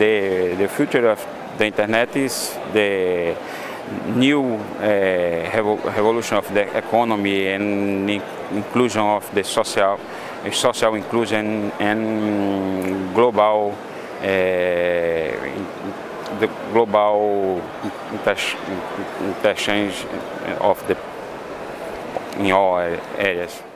the future of the internet is the new revolution of the economy and inclusion of the social inclusion and global the global interchange of the in all areas.